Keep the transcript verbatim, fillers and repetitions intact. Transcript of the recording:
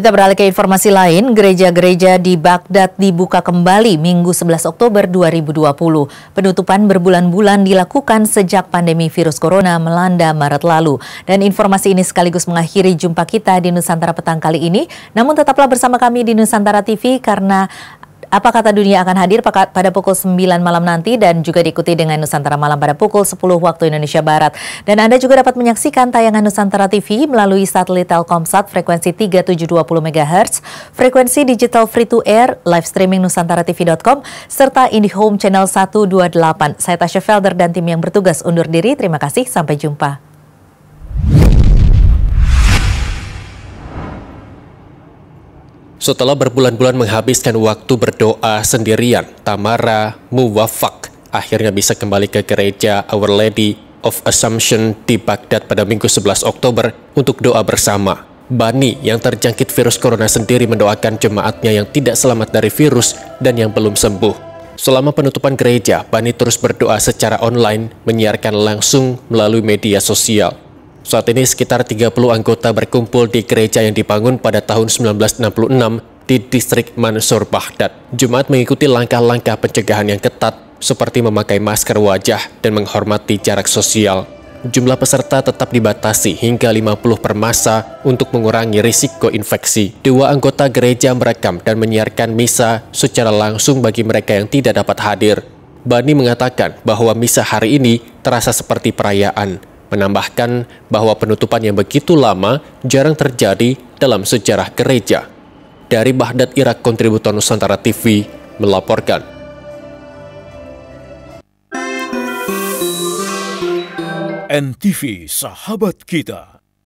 Kita beralih ke informasi lain, gereja-gereja di Baghdad dibuka kembali Minggu sebelas Oktober dua ribu dua puluh. Penutupan berbulan-bulan dilakukan sejak pandemi virus corona melanda Maret lalu. Dan informasi ini sekaligus mengakhiri jumpa kita di Nusantara Petang kali ini. Namun tetaplah bersama kami di Nusantara T V karena Apa Kata Dunia akan hadir pada pukul sembilan malam nanti dan juga diikuti dengan Nusantara Malam pada pukul sepuluh waktu Indonesia Barat. Dan Anda juga dapat menyaksikan tayangan Nusantara T V melalui satelit Telkomsat frekuensi tiga tujuh dua puluh megahertz, frekuensi digital free to air, live streaming nusantara t v dot com, serta Indihome channel seratus dua puluh delapan. Saya Tasya Felder dan tim yang bertugas undur diri. Terima kasih, sampai jumpa. Setelah berbulan-bulan menghabiskan waktu berdoa sendirian, Tamara Muwafaq akhirnya bisa kembali ke gereja Our Lady of Assumption di Baghdad pada Minggu sebelas Oktober untuk doa bersama. Bani yang terjangkit virus corona sendiri mendoakan jemaatnya yang tidak selamat dari virus dan yang belum sembuh. Selama penutupan gereja, Bani terus berdoa secara online, menyiarkan langsung melalui media sosial. Saat ini sekitar tiga puluh anggota berkumpul di gereja yang dibangun pada tahun seribu sembilan ratus enam puluh enam di distrik Mansur, Baghdad. Jemaat mengikuti langkah-langkah pencegahan yang ketat seperti memakai masker wajah dan menghormati jarak sosial. Jumlah peserta tetap dibatasi hingga lima puluh per masa untuk mengurangi risiko infeksi. Dua anggota gereja merekam dan menyiarkan misa secara langsung bagi mereka yang tidak dapat hadir. Bani mengatakan bahwa misa hari ini terasa seperti perayaan, menambahkan bahwa penutupan yang begitu lama jarang terjadi dalam sejarah gereja. Dari Baghdad, Irak, kontributor Nusantara T V melaporkan. N T V, sahabat kita.